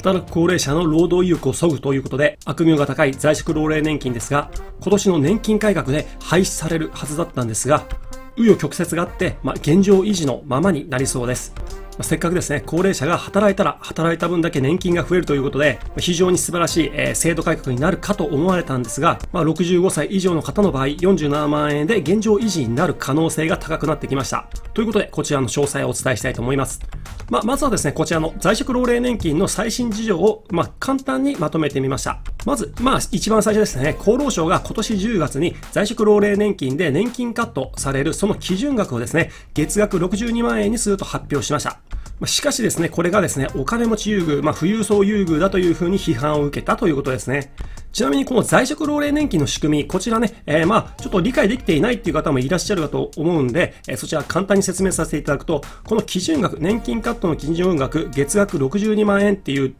働く高齢者の労働意欲を削ぐということで、悪名が高い在職老齢年金ですが、今年の年金改革で廃止されるはずだったんですが、紆余曲折があって、現状維持のままになりそうです。せっかくですね、高齢者が働いたら働いた分だけ年金が増えるということで、非常に素晴らしい、制度改革になるかと思われたんですが、65歳以上の方の場合、47万円で現状維持になる可能性が高くなってきました。ということで、こちらの詳細をお伝えしたいと思います。まずはですね、こちらの在職老齢年金の最新事情を、簡単にまとめてみました。まず、一番最初ですね、厚労省が今年10月に在職老齢年金で年金カットされるその基準額をですね、月額62万円にすると発表しました。しかしですね、これがですね、お金持ち優遇、富裕層優遇だというふうに批判を受けたということですね。ちなみにこの在職老齢年金の仕組み、こちらね、ちょっと理解できていないっていう方もいらっしゃるかと思うんで、そちら簡単に説明させていただくと、この基準額、年金カットの基準額、月額62万円っていう、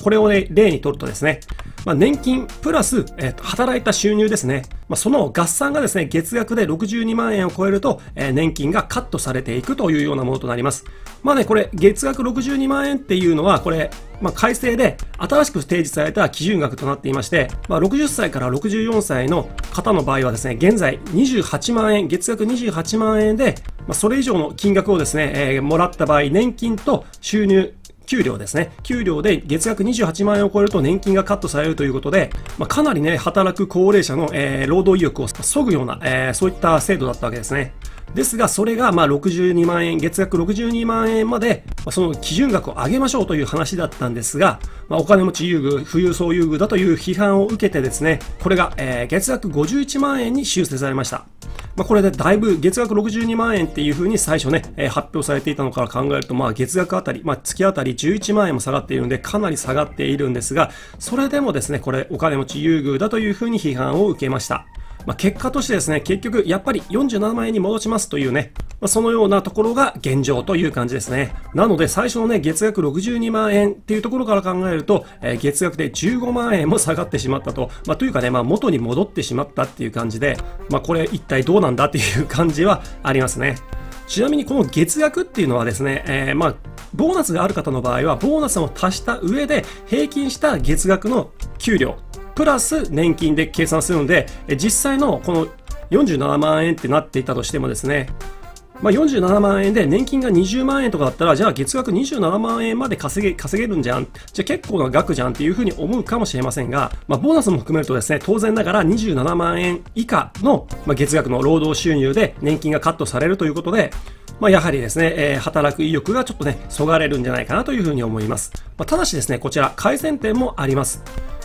これをね、例にとるとですね、年金プラス、働いた収入ですね。その合算がですね、月額で62万円を超えると、年金がカットされていくというようなものとなります。これ、月額62万円っていうのは、これ、改正で新しく提示された基準額となっていまして、60歳から64歳の方の場合はですね、現在28万円、月額28万円で、それ以上の金額をですね、もらった場合、年金と収入、給料ですね。給料で月額28万円を超えると年金がカットされるということで、かなりね、働く高齢者の、労働意欲を削ぐような、そういった制度だったわけですね。ですが、それが、62万円、月額62万円まで、その基準額を上げましょうという話だったんですが、お金持ち優遇、富裕層優遇だという批判を受けてですね、これが、月額51万円に修正されました。これでだいぶ月額62万円っていう風に最初ね、発表されていたのから考えると、月額あたり、月あたり11万円も下がっているんで、かなり下がっているんですが、それでもですね、これお金持ち優遇だという風に批判を受けました。結果としてですね、結局やっぱり47万円に戻しますというね、そのようなところが現状という感じですね。なので最初のね、月額62万円っていうところから考えると、月額で15万円も下がってしまったと。というかね、元に戻ってしまったっていう感じで、これ一体どうなんだっていう感じはありますね。ちなみにこの月額っていうのはですね、ボーナスがある方の場合は、ボーナスを足した上で平均した月額の給料、プラス年金で計算するので、実際のこの47万円ってなっていたとしてもですね、47万円で年金が20万円とかだったら、じゃあ月額27万円まで稼げるんじゃん。じゃあ結構な額じゃんっていうふうに思うかもしれませんが、ボーナスも含めるとですね、当然ながら27万円以下の月額の労働収入で年金がカットされるということで、やはりですね、働く意欲がちょっとね、そがれるんじゃないかなというふうに思います。ただしですね、こちら改善点もあります。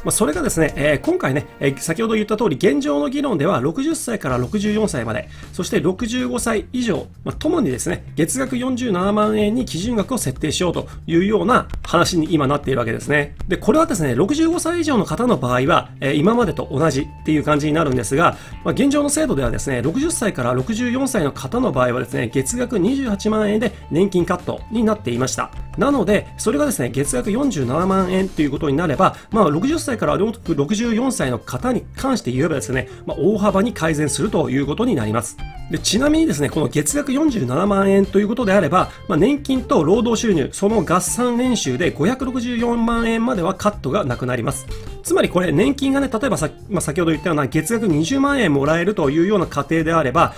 それがですね、今回ね、先ほど言った通り、現状の議論では60歳から64歳まで、そして65歳以上、ともにですね、月額47万円に基準額を設定しようというような話に今なっているわけですね。で、これはですね、65歳以上の方の場合は、今までと同じっていう感じになるんですが、現状の制度ではですね、60歳から64歳の方の場合はですね、月額28万円で年金カットになっていました。なので、それがですね、月額47万円ということになれば、60歳から64歳の方に関して言えばですね、大幅に改善するということになります。で、ちなみにですね、この月額47万円ということであれば、年金と労働収入、その合算年収で564万円まではカットがなくなります。つまりこれ、年金がね、例えば先ほど言ったような月額20万円もらえるというような過程であれば、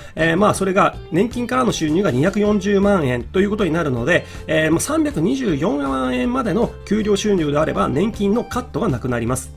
それが、年金からの収入が240万円ということになるので、324万円までの給料収入であれば、年金のカットがなくなります。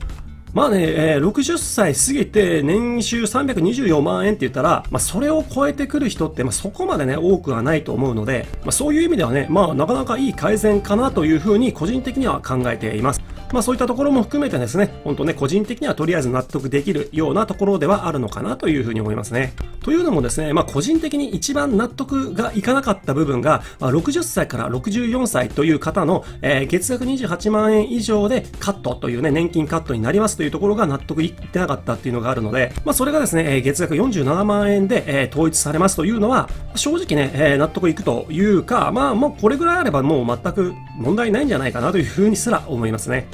60歳過ぎて年収324万円って言ったら、それを超えてくる人って、そこまでね、多くはないと思うので、そういう意味ではね、なかなかいい改善かなというふうに個人的には考えています。そういったところも含めてですね、本当ね、個人的にはとりあえず納得できるようなところではあるのかなというふうに思いますね。というのもですね、個人的に一番納得がいかなかった部分が、60歳から64歳という方の、月額28万円以上でカットというね、年金カットになりますというところが納得いってなかったっていうのがあるので、それがですね、月額47万円で、統一されますというのは、正直ね、納得いくというか、もうこれぐらいあればもう全く問題ないんじゃないかなというふうにすら思いますね。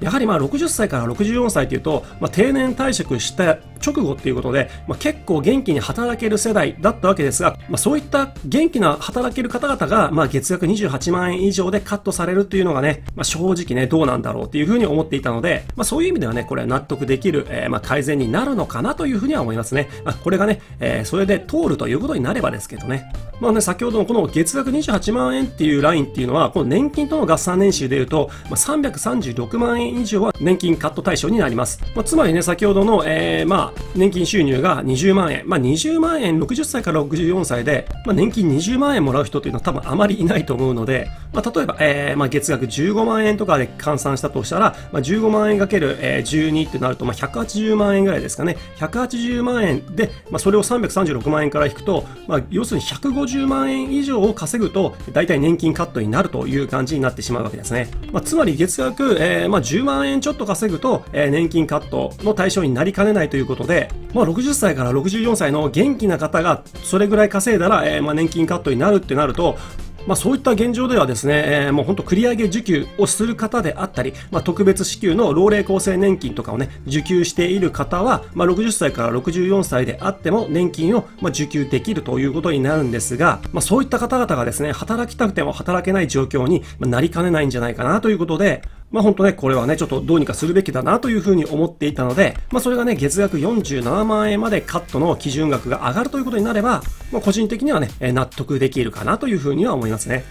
やはりまあ60歳から64歳というと、定年退職した直後ということで、結構元気に働ける世代だったわけですが、そういった元気な働ける方々が、月額28万円以上でカットされるというのがね、正直ね、どうなんだろうというふうに思っていたので、そういう意味ではね、これは納得できる、改善になるのかなというふうには思いますね。これがね、それで通るということになればですけどね。先ほどのこの月額28万円っていうラインっていうのは、この年金との合算年収でいうと、336万円以上は年金カット対象になります。つまりね、先ほどの、年金収入が20万円。20万円、60歳から64歳で、年金20万円もらう人というのは多分あまりいないと思うので、例えば、月額15万円とかで換算したとしたら、15万円かける12ってなると、180万円ぐらいですかね。180万円で、それを336万円から引くと、要するに150万円以上を稼ぐと、大体年金カットになるという感じになってしまうわけですね。つまり月額、10万円ちょっと稼ぐと、年金カットの対象になりかねないということで、60歳から64歳の元気な方がそれぐらい稼いだら、年金カットになるってなると、そういった現状ではですね、もう本当繰り上げ受給をする方であったり、特別支給の老齢厚生年金とかをね、受給している方は、60歳から64歳であっても年金を受給できるということになるんですが、そういった方々がですね、働きたくても働けない状況になりかねないんじゃないかなということで、本当ね、これはね、ちょっとどうにかするべきだなというふうに思っていたので、それがね、月額47万円までカットの基準額が上がるということになれば、個人的にはね、納得できるかなというふうには思いますね。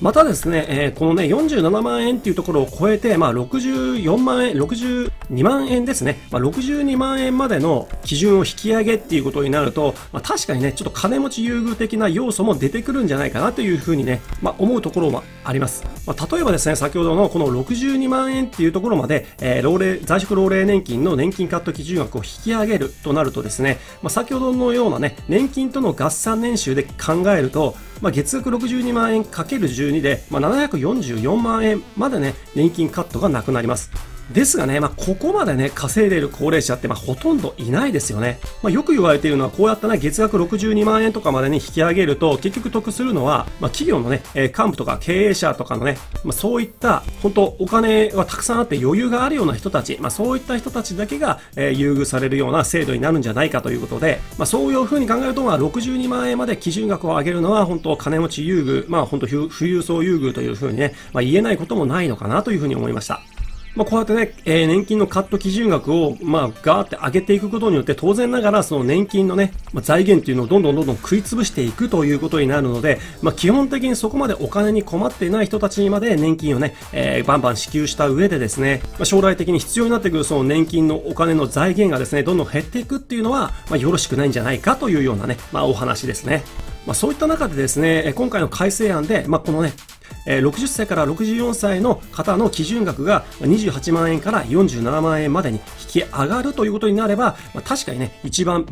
またですね、このね、47万円っていうところを超えて、64万円、62万円ですね。62万円までの基準を引き上げっていうことになると、確かにね、ちょっと金持ち優遇的な要素も出てくるんじゃないかなというふうにね、思うところもあります。例えばですね、先ほどのこの62万円っていうところまで、在職老齢年金の年金カット基準額を引き上げるとなるとですね、先ほどのようなね、年金との合算年収で考えると、月額62万円 ×12 で、744万円までね、年金カットがなくなります。ですがね、ここまでね、稼いでいる高齢者って、ほとんどいないですよね。よく言われているのは、こうやったね、月額62万円とかまでに引き上げると、結局得するのは、企業のね、幹部とか経営者とかのね、そういった、本当お金はたくさんあって余裕があるような人たち、そういった人たちだけが、優遇されるような制度になるんじゃないかということで、そういうふうに考えると、62万円まで基準額を上げるのは、本当金持ち優遇、本当富裕層優遇というふうにね、言えないこともないのかなというふうに思いました。こうやってね、年金のカット基準額を、ガーって上げていくことによって、当然ながら、その年金のね、財源っていうのをどんどん食い潰していくということになるので、基本的にそこまでお金に困っていない人たちにまで年金をね、バンバン支給した上でですね、将来的に必要になってくるその年金のお金の財源がですね、どんどん減っていくっていうのは、よろしくないんじゃないかというようなね、お話ですね。そういった中でですね、今回の改正案で、このね、60歳から64歳の方の基準額が28万円から47万円までに引き上がるということになれば、確かにね、一番、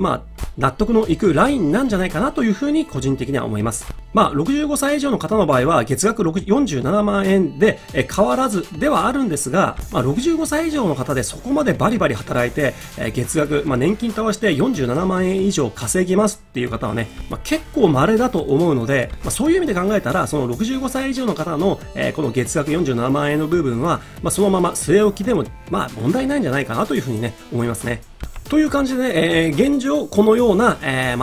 納得のいくラインなんじゃないかなというふうに個人的には思います。65歳以上の方の場合は月額47万円で変わらずではあるんですが、65歳以上の方でそこまでバリバリ働いて、月額、年金と合わせて47万円以上稼ぎますっていう方はね、結構稀だと思うので、そういう意味で考えたら、その65歳以上の方の、この月額47万円の部分は、そのまま据え置きでも、問題ないんじゃないかなというふうにね、思いますね。という感じでね、現状、このような、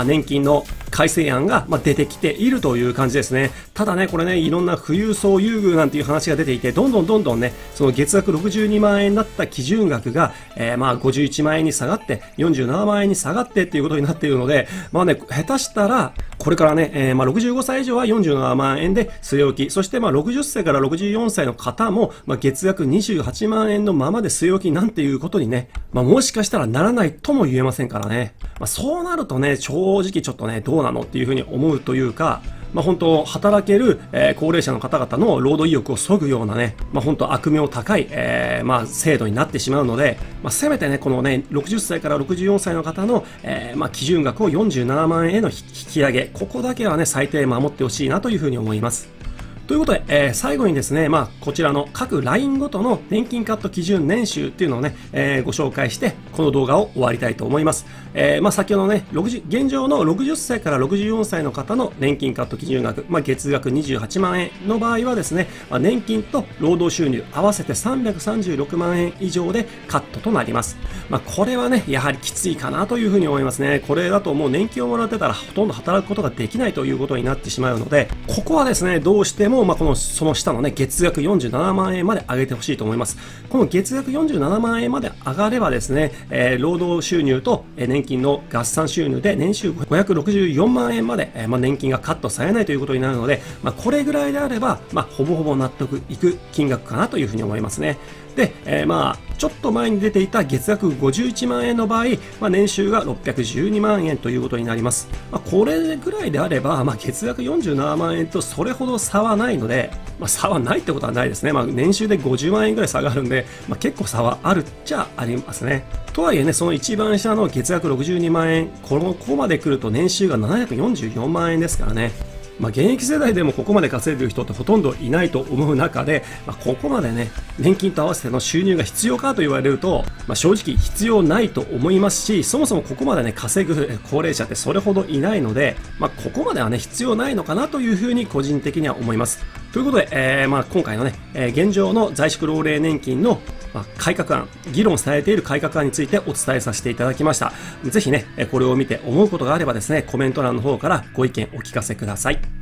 年金の改正案が、出てきているという感じですね。ただね、これね、いろんな富裕層優遇なんていう話が出ていて、どんどんね、その月額62万円だった基準額が、51万円に下がって、47万円に下がってっていうことになっているので、ね、下手したら、これからね、65歳以上は47万円で据え置き、そして60歳から64歳の方も、月額28万円のままで据え置きなんていうことにね、もしかしたらならないとも言えませんからね。そうなるとね、正直ちょっとね、どうなのっていうふうに思うというか、本当、働ける、高齢者の方々の労働意欲を削ぐようなね、本当悪名高い、制度になってしまうので、せめてね、このね、60歳から64歳の方の、基準額を47万円への引き上げ、ここだけはね、最低守ってほしいなというふうに思います。ということで、最後にですね、こちらの各ラインごとの年金カット基準年収っていうのをね、ご紹介して、この動画を終わりたいと思います。先ほどね、現状の60歳から64歳の方の年金カット基準額、月額28万円の場合はですね、年金と労働収入合わせて336万円以上でカットとなります。これはね、やはりきついかなというふうに思いますね。これだともう年金をもらってたらほとんど働くことができないということになってしまうので、ここはですね、どうしても、その下のね、月額47万円まで上げてほしいと思います。この月額47万円まで上がればですね、労働収入と年金の合算収入で年収564万円まで、年金がカットされないということになるので、これぐらいであれば、ほぼほぼ納得いく金額かなというふうに思いますね。で、ちょっと前に出ていた月額51万円の場合、年収が612万円ということになります。これぐらいであれば、月額47万円とそれほど差はないので、差はないってことはないですね。年収で50万円ぐらい差があるんで、結構差はあるっちゃありますね。とはいえね、その一番下の月額62万円、ここまで来ると年収が744万円ですからね。現役世代でもここまで稼いでる人ってほとんどいないと思う中で、ここまでね、年金と合わせての収入が必要かと言われると、正直必要ないと思いますし、そもそもここまでね、稼ぐ高齢者ってそれほどいないので、ここまではね、必要ないのかなというふうに個人的には思います。ということで、今回のね、現状の在職老齢年金の改革案、議論されている改革案についてお伝えさせていただきました。ぜひね、これを見て思うことがあればですね、コメント欄の方からご意見お聞かせください。